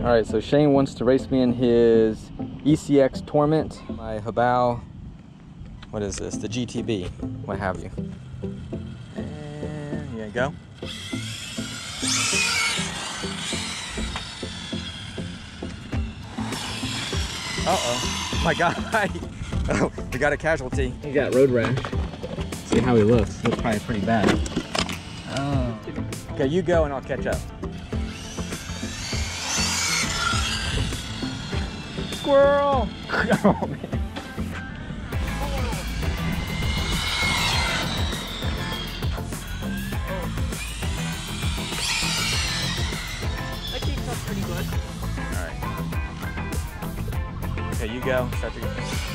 Alright, so Shane wants to race me in his ECX Torment, my Habao, what is this, the GTB, what have you. And here you go. Uh-oh, my God, oh, we got a casualty. He got road rash. Let's see how he looks. Looks probably pretty bad. Oh. Okay, you go and I'll catch up. Squirrel! Oh, man. That keeps up pretty good. Alright. Okay, you go. Start to go.